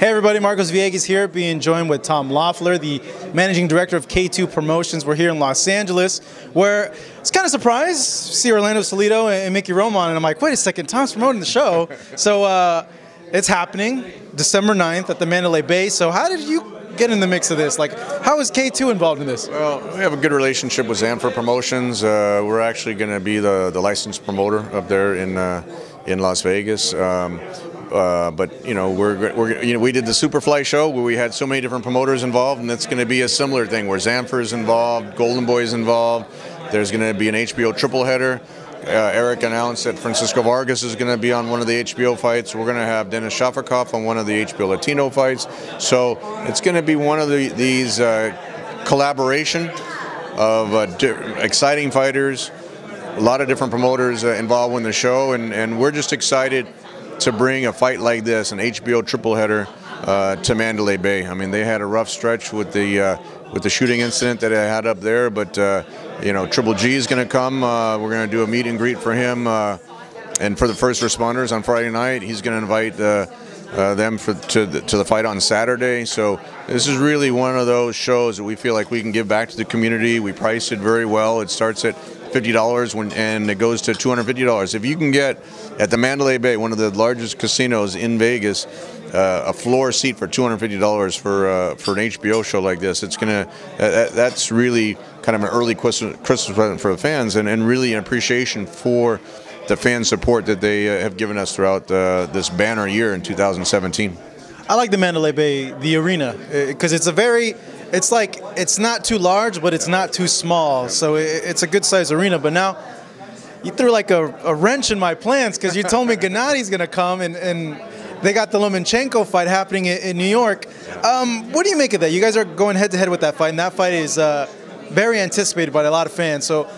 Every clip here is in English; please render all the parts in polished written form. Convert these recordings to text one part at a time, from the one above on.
Hey everybody, Marcos Villegas here, being joined with Tom Loeffler, the Managing Director of K2 Promotions. We're here in Los Angeles, where it's kind of surprised see Orlando Salido and Mickey Roman, and I'm like, wait a second, Tom's promoting the show. So it's happening December 9th at the Mandalay Bay. So how did you get in the mix of this? Like, how is K2 involved in this? Well, we have a good relationship with Zamfer Promotions. We're actually going to be the licensed promoter up there in Las Vegas. But you know, we did the Superfly show where we had so many different promoters involved, and that's going to be a similar thing where Zamfer is involved, Golden Boy is involved. There's going to be an HBO triple header. Eric announced that Francisco Vargas is going to be on one of the HBO fights. We're going to have Dennis Shafikov on one of the HBO Latino fights. So it's going to be one of these collaboration of exciting fighters, a lot of different promoters involved in the show, and we're just excited to bring a fight like this, an HBO triple header, to Mandalay Bay. I mean, they had a rough stretch with the shooting incident that they had up there, but you know, Triple G is going to come. We're going to do a meet and greet for him and for the first responders on Friday night. He's going to invite them to the fight on Saturday. So this is really one of those shows that we feel like we can give back to the community. We priced it very well. It starts at $50 and it goes to $250. If you can get at the Mandalay Bay, one of the largest casinos in Vegas, a floor seat for $250 for an HBO show like this, it's gonna that's really kind of an early Christmas present for the fans, and really an appreciation for the fan support that they have given us throughout this banner year in 2017. I like the Mandalay Bay, the arena, because it's a very, it's like, it's not too large, but it's not too small. So it's a good-sized arena. But now you threw like a wrench in my plans, because you told me Gennady's going to come, and they got the Lomachenko fight happening in New York. What do you make of that? You guys are going head-to-head with that fight, and that fight is very anticipated by a lot of fans. So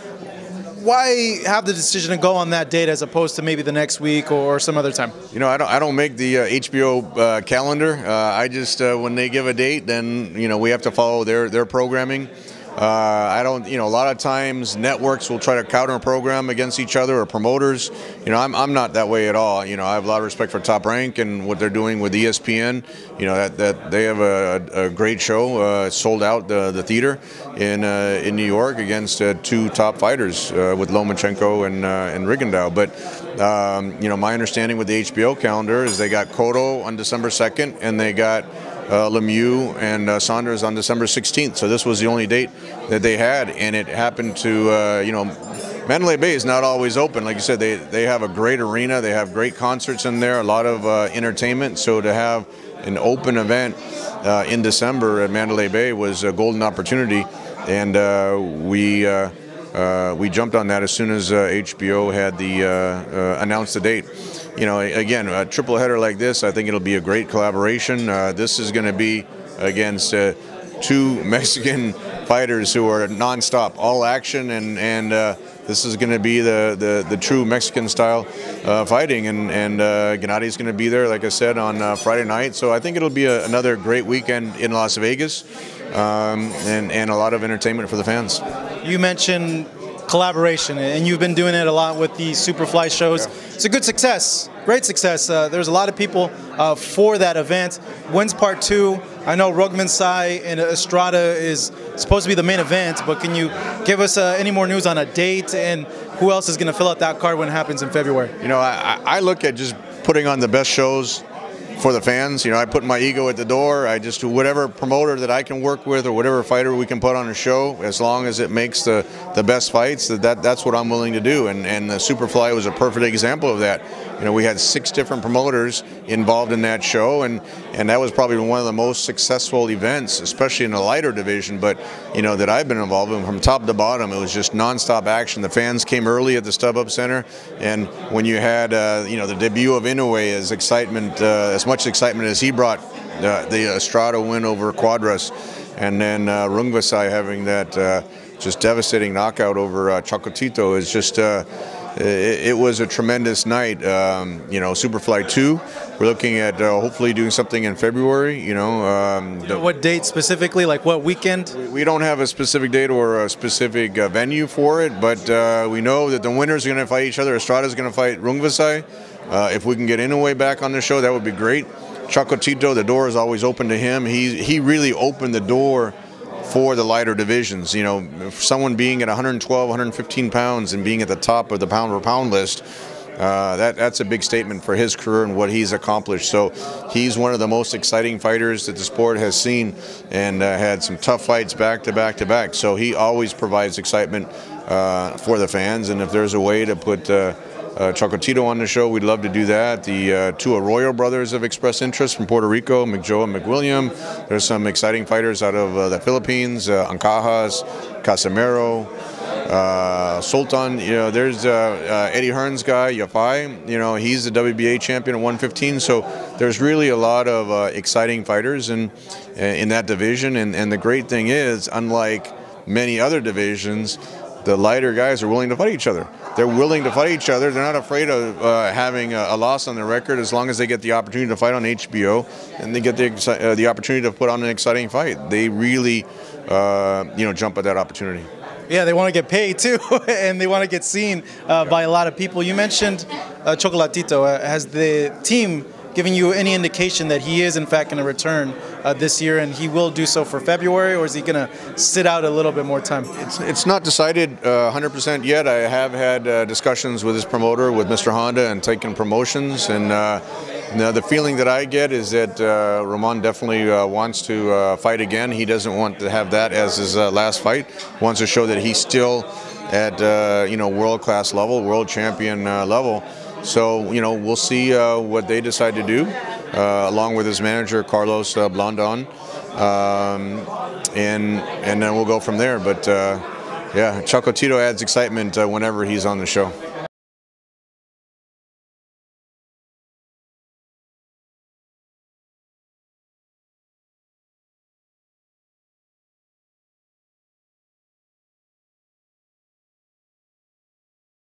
why have the decision to go on that date as opposed to maybe the next week or some other time? You know, I don't make the HBO calendar. I just when they give a date, then you know we have to follow their programming. I don't, you know, a lot of times networks will try to counter program against each other or promoters. You know, I'm not that way at all. You know, I have a lot of respect for Top Rank and what they're doing with ESPN. You know, that they have a great show, sold out the theater in New York against two top fighters with Lomachenko and Rigondeaux. But you know, my understanding with the HBO calendar is they got Cotto on December 2nd and they got Lemieux and Saunders on December 16th. So this was the only date that they had, and it happened to, you know, Mandalay Bay is not always open. Like you said, they have a great arena. They have great concerts in there, a lot of entertainment. So to have an open event in December at Mandalay Bay was a golden opportunity, and we jumped on that as soon as HBO had the announced the date. You know, again, a triple header like this, I think it'll be a great collaboration. This is going to be against two Mexican fighters who are nonstop, all action, and this is going to be the true Mexican style fighting. And Gennady's going to be there, like I said, on Friday night. So I think it'll be another great weekend in Las Vegas, and a lot of entertainment for the fans. You mentioned collaboration, and you've been doing it a lot with the Superfly shows. Yeah. It's a good success, great success. There's a lot of people for that event. When's part two? I know Rungvisai and Estrada is supposed to be the main event, but can you give us any more news on a date and who else is going to fill out that card when it happens in February? You know, I look at just putting on the best shows for the fans. You know, I put my ego at the door. I just do whatever promoter that I can work with or whatever fighter we can put on a show, as long as it makes the best fights, that's what I'm willing to do. And the Superfly was a perfect example of that. You know, we had 6 different promoters involved in that show, and that was probably one of the most successful events, especially in the lighter division, but you know, that I've been involved in from top to bottom. It was just nonstop action. The fans came early at the StubHub Center, and when you had you know, the debut of Inoue, as excitement as much excitement as he brought, the Estrada win over Quadras, and then Rungvisai having that just devastating knockout over Chocolatito, is just it was a tremendous night. You know, Superfly 2, we're looking at hopefully doing something in February. You know, what date specifically, like what weekend? We don't have a specific date or a specific venue for it, but we know that the winners are going to fight each other. Estrada's going to fight Rungvisai. If we can get Inoue back on the show, that would be great. Chocolatito, the door is always open to him. He really opened the door for the lighter divisions. You know, someone being at 112, 115 pounds and being at the top of the pound-for-pound list, that's a big statement for his career and what he's accomplished. So he's one of the most exciting fighters that the sport has seen, and had some tough fights back to back to back. So he always provides excitement for the fans, and if there's a way to put Chocolatito on the show, we'd love to do that. The two Arroyo brothers have expressed interest from Puerto Rico, McJoa and McWilliam. There's some exciting fighters out of the Philippines, Ancajas, Casemiro, Sultan. You know, there's Eddie Hearn's guy, Yafai. You know, he's the WBA champion at 115. So there's really a lot of exciting fighters in that division. And the great thing is, unlike many other divisions, the lighter guys are willing to fight each other. They're willing to fight each other. They're not afraid of having a loss on their record, as long as they get the opportunity to fight on HBO and they get the opportunity to put on an exciting fight. They really, you know, jump at that opportunity. Yeah, they want to get paid too, and they want to get seen by a lot of people. You mentioned Chocolatito. Has the team giving you any indication that he is in fact going to return this year, and he will do so for February, or is he going to sit out a little bit more time? It's not decided 100% yet. I have had discussions with his promoter, with Mr. Honda, and Taken Promotions, and now the feeling that I get is that Ramon definitely wants to fight again. He doesn't want to have that as his last fight. Wants to show that he's still at you know, world-class level, world champion level. So, you know, we'll see what they decide to do, along with his manager, Carlos Blondon, and then we'll go from there. But, yeah, Chocolatito adds excitement whenever he's on the show.